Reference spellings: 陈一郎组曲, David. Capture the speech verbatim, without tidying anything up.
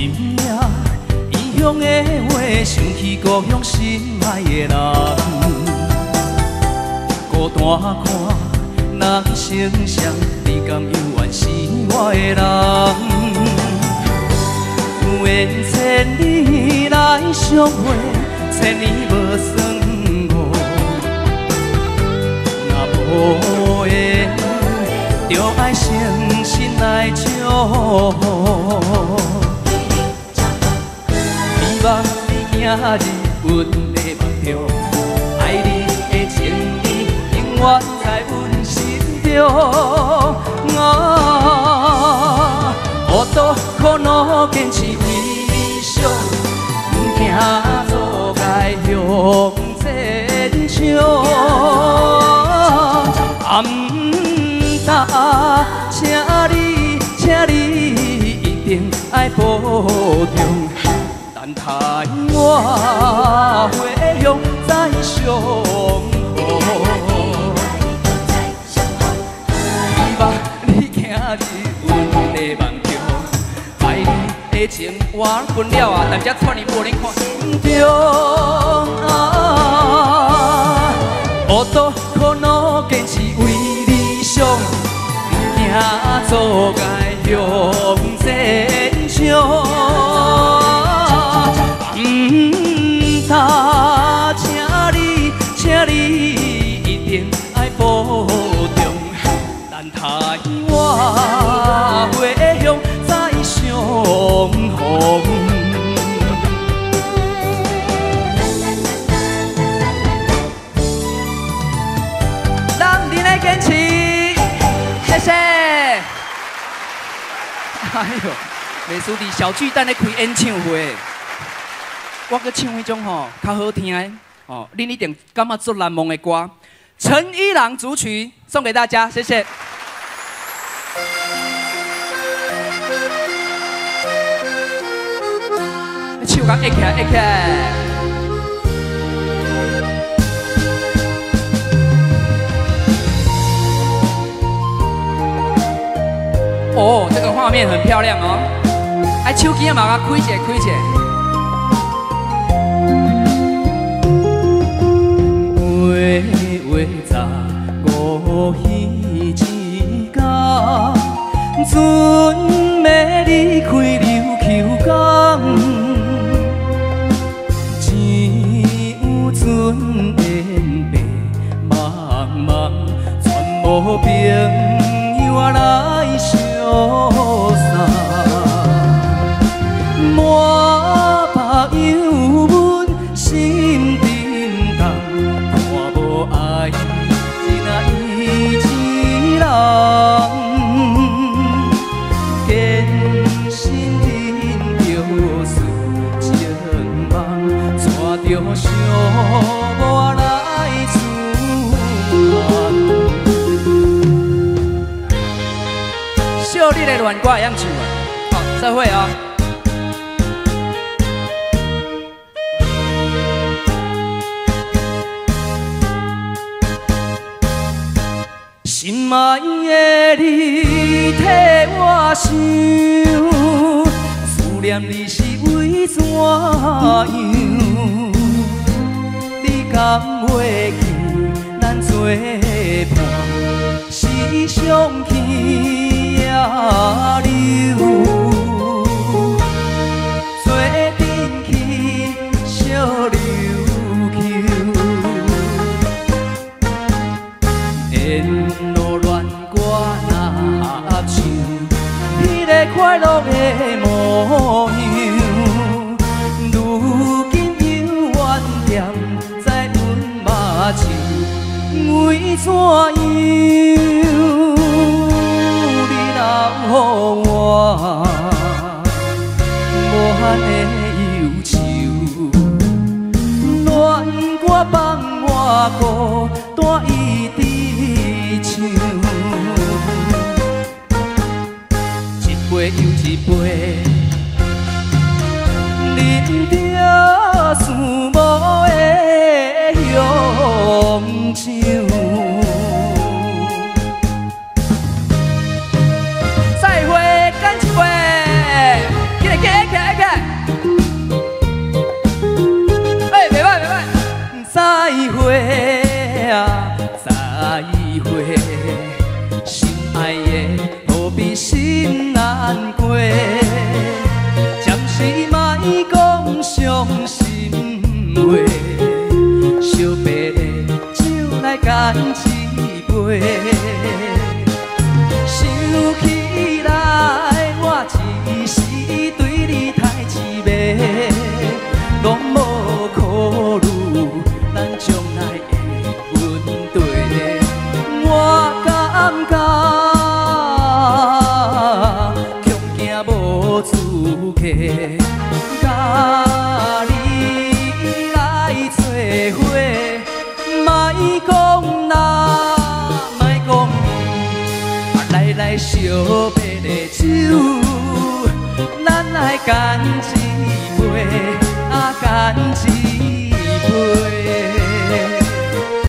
心影，异乡的话，想起故乡心爱的人。孤单看人成双，你甘有缘是我的人？有缘千里来相会，千年无算误。若无缘，就爱诚心来祝福。 望你行入阮的梦中，爱你的情意永远在阮心中。我糊涂苦恼坚持理想，不行阻碍向前冲。暗淡，请你，请你一定爱保重。 等待我回乡再相逢，希望你行入阮的梦中，爱你的情我分了啊，但只串你无人看中啊，糊涂苦恼坚持为理想，不行阻碍向前冲。 他，请你，请你一定爱保重，等待我回乡再相逢。 哎呦，袂输伫小巨蛋咧开演唱会。 我阁唱迄种吼较好听诶，哦，恁一定感觉足难忘的歌，《陈一郎组曲》送给大家，谢谢。手甲一起，一起。哦，这个画面很漂亮哦。哎，手机啊，马上开一下，开一下。 月月十五彼一天，船要离开琉球港，只有船沿白茫茫，全无朋友来相送。满腹忧闷，心沉重。 爱，只那伊一人，艰辛忍着事情梦，带着寂寞来自怨。小弟的恋歌会晓唱啊，好，再会啊。 心爱的你替我想，思念你是为怎样？你甘袂记咱作伴，思想起也流，做阵去小琉球。 快乐的模样，如今犹原惦在阮目睭，为怎样？你留予我满的忧愁，恋歌放我孤单一直唱。 一杯又一杯，饮着思慕的乡愁。再会，干一杯，起来，起来，起来，客，甲你来做伙，莫讲啦，莫讲啦，来来相杯的酒，咱来干一杯，啊干一杯。